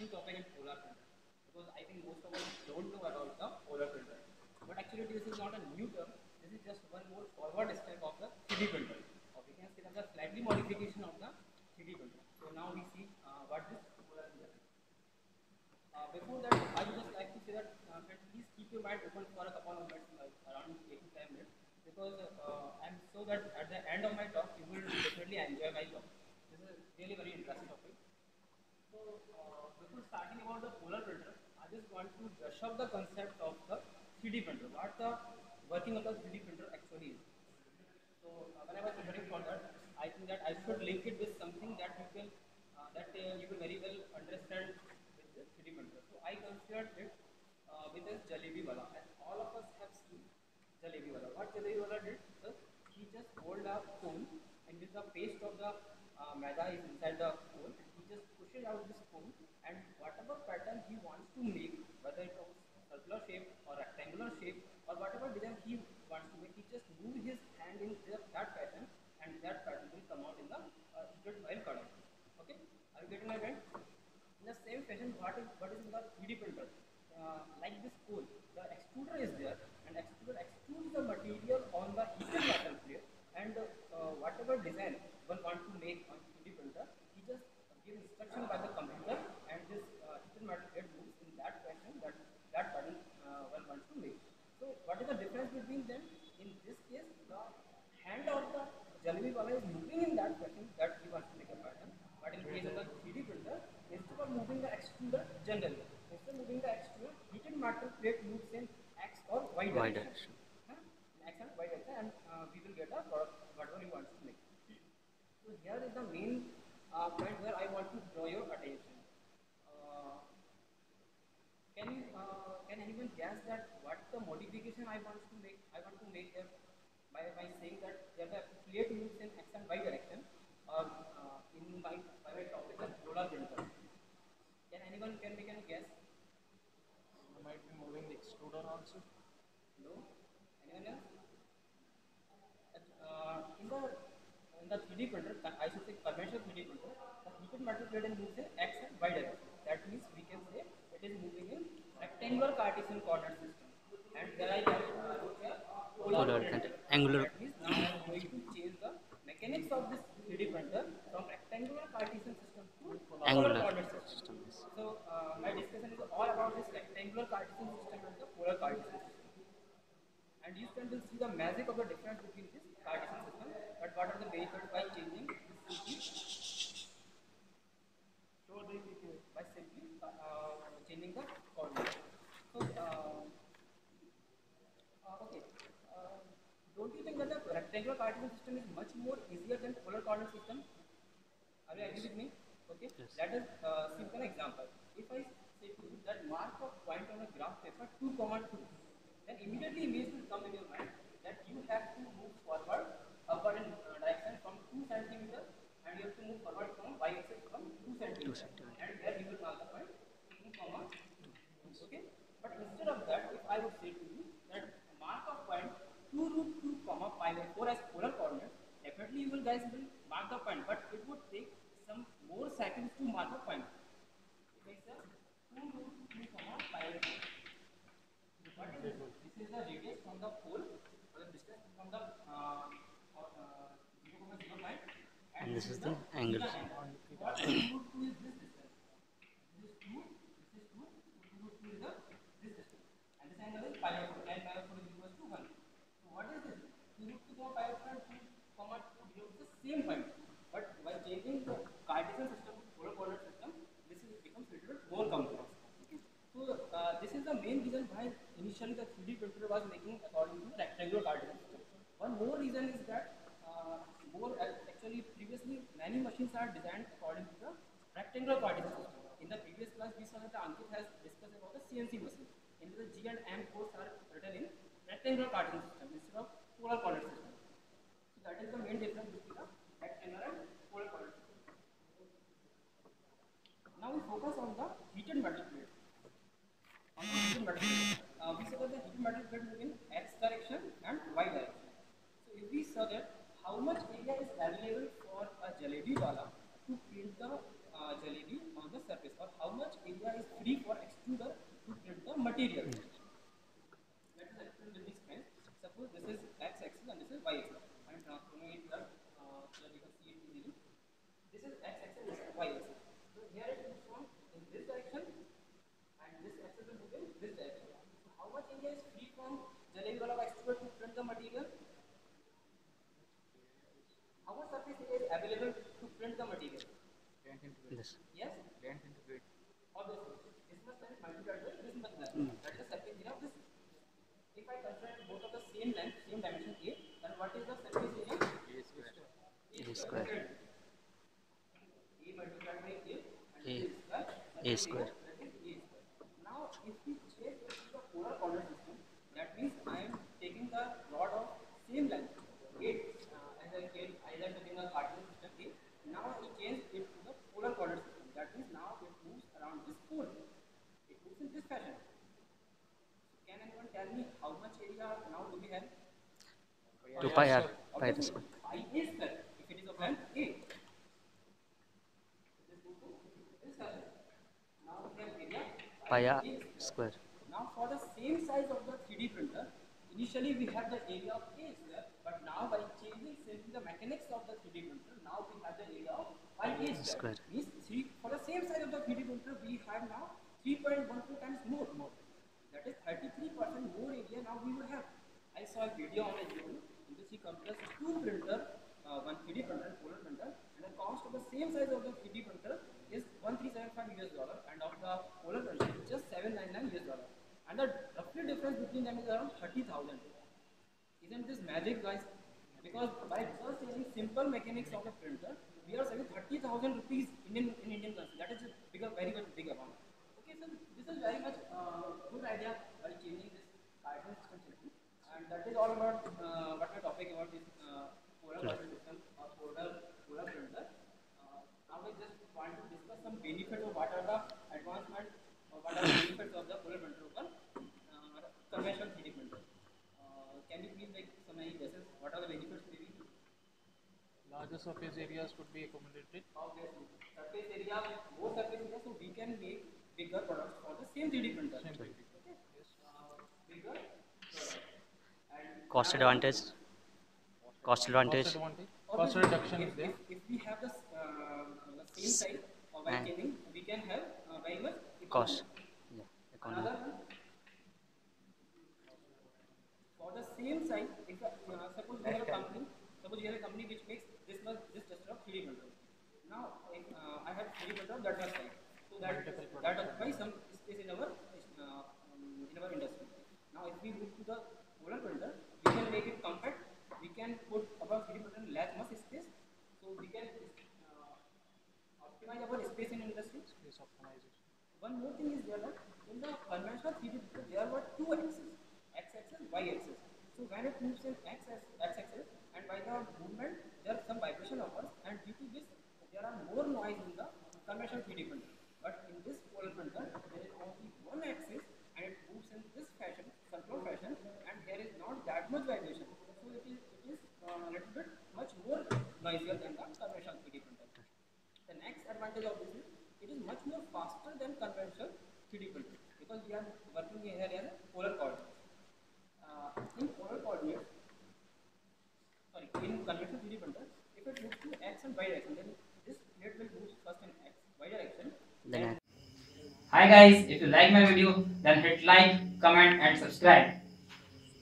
actually topic in polar filter, because I think most of us don't know about the polar filter. But actually this is not a new term, this is just one more forward step of the 3D filter, or we can say that the slightly modification of the 3D filter. So now we see what is polar filter. Before that, I would just like to say that please keep your mind open for a couple of minutes, like around 85 minutes, because I am sure that at the end of my talk you will definitely enjoy my talk. This is really very interesting topic. So before starting about the polar filter, I just want to brush up the concept of the 3D printer. What the working of the 3D printer actually is. So when I was preparing for that, I think that I should link it with something that you can you will very well understand with the 3D printer. So I considered it with this Jalebiwala, and all of us have seen Jalebiwala. What Jalebiwala did was he just rolled a cone, and with the paste of the maida is inside the cone, he just pushes out this cone, and whatever pattern he wants to make, whether it is circular shape or rectangular shape or whatever design he wants to make, he just moves his hand in that pattern, and that pattern will come out in the result while cutting. Okay, are you getting my point? In the same fashion, what is in the 3D printer? Like this cone, the extruder is there, and extruder extrudes the material on the heated metal plate, and whatever design one wants to make on 3D printer, he just gives instruction by the computer, and this heated metal plate moves in that fashion that pattern one wants to make. So what is the difference between them? In this case, the hand of the Jalebiwala is moving in that fashion that he wants to make a pattern, but in case of the 3D printer, instead of moving the extruder generally, instead of moving the extruder, heated metal plate moves in X or Y direction. X and Y direction, and we will get a product whatever you want to make. So here is the main point where I want to draw your attention. Can anyone guess that what the modification I want to make? I want to make them by saying that there the plate moves in X and Y direction, or in my topic is polar filter. Can anyone guess? You might be moving the extruder also. No. Anyone else? In the 3D printer, I should say conventional 3D printer, the heated metal plate moves in X and Y direction. That means we can say it is moving in rectangular Cartesian coordinate system. And there I wrote here polar filter. That means now I am going to change the mechanics of this 3D printer from rectangular Cartesian system to polar coordinate system. So my discussion is all about this rectangular Cartesian system and the polar Cartesian system. And you can see the magic of the difference between this Cartesian system. But what are the benefits by changing this by simply changing the coordinate? So don't you think that the rectangular Cartesian system is much more easier than polar coordinate system? Are you agree with me? Okay. Yes. Let us see an example. If I say to you that mark a point on a graph paper 2, 2, then immediately image will come in your mind that you have to move forward upward in direction from 2 centimeters, and you have to move forward from y-axis from 2 centimeters, and there you will mark the point 2, 2. Okay. But instead of that, if I would say to you that mark a point 2, √2, π/4 as polar coordinates, definitely you guys will mark the point, but it would take some more seconds to mark the point. Okay, sir. 2, √2, π/4. What is this? This is the radius from the pole, or the distance from the 0,09, and this is the angle. What √2 is this distance? This is 2. This is 2. √2 is the this distance, and this angle is π/4. And π/4 is equal to 1. So what is this? 2√2, π/4, 2, 0 is the same point. But by changing the Cartesian system to polar coordinate system, this becomes a little more complex. Okay. So this is the main reason why initially the 3D printer was making according to the rectangular Cartesian system. One more reason is that actually previously many machines are designed according to the rectangular Cartesian system. In the previous class, we saw that Ankit has discussed about the CNC machine. In the G and M codes are written in rectangular Cartesian system instead of polar coordinate system. So that is the main difference between the rectangular and polar coordinate system. Now we focus on the heated metal plate. On the heated metal plate, we saw that the heated metal plate moves in X direction and Y direction. So if we saw that how much area is available for a Jalebiwala to print the jalebi on the surface, or how much area is free for extruder to print the material. Let us explain with this pen. Suppose this is x axis and this is y axis. I am transforming it here. Here you can see it easily. This is x axis and this is y axis. So here it moves from in this direction and this axis will move in this direction. So how much area is free from Jalebiwala extruder to print the material? How much surface area is available to print the material? Yes. Yes. Obviously, this much length multiplied by this much length. That is the surface area of this. If I consider both of the same length, same dimension a, then what is the surface area? A square. A square. A multiplied by a and a square. A square. Now, if we change the polar coordinate system, that means I am taking the rod of same length. It as I am taking the cartesian system a. Now we change it to the polar coordinate system. That means now it moves around this pole. It moves in this fashion. So can anyone tell me how much area now do we have? 2πr. Pi is square. If it is of length a. This moves in this fashion. Now we have area πr square. Now for the same size of the 3D printer, initially we have the area of a square, but now by changing simply the mechanics of the 3D printer, now we have the area of pi a square. Means for the same size of the 3D printer, we have now 3.12 times more. That is 33% more area now we will have. I saw a video on a YouTube in which he compares two printers, one 3D printer and Polar printer, and the cost of the same size of the 3D printer is $1375 and of the Polar printer is just $799. And the roughly difference between them is around 30,000. Isn't this magic, guys? Because by just using simple mechanics of a printer, we are saving 30,000 rupees in Indian currency. That is a very big amount. Okay, so this is very much good idea by changing this cartesian system. And that is all about what we are talking about this polar cartesian system or polar printer. Now we just want to discuss some benefits of what are the advancements or what are the benefits of the polar printer over conventional 3D printer. Can you please make some guesses? What are the benefits maybe? Larger surface areas could be accommodated. Obviously, surface area, more surface area, so we can make bigger products for the same 3D printer. Same 3D. Okay. Yes. Bigger products. And cost advantage. Cost advantage. Cost advantage. Cost reduction is there. If we have the same size or by changing, we can have very much economy. Cost. Yeah. Economy. Another one. For the same size, if, suppose we have a company. Suppose you have a company which makes this cluster of 3D printers. Now I have 3D printer of that much size, so that occupies some space in our industry. Now if we move to the Polar printer, we can make it compact. We can put above 3D printer less much space, so we can optimize our space in industry. Space optimization. One more thing is there that in the conventional 3D printer there were two axes. X-axis, Y-axis. So when it moves in X-axis, and by the movement there is some vibration occurs, and due to this there are more noise in the conventional 3D printer. But in this Polar printer there is only one axis, and it moves in this fashion, controlled fashion, and there is not that much vibration. So it is a little bit much more noisier than the conventional 3D printer. The next advantage of this is it is much more faster than conventional 3D printer because we are working here as a polar coordinate. In conventional 3D printer, if it moves to x and y direction, then this plate will move first in x, y direction. Then hi guys, if you like my video, then hit like, comment and subscribe.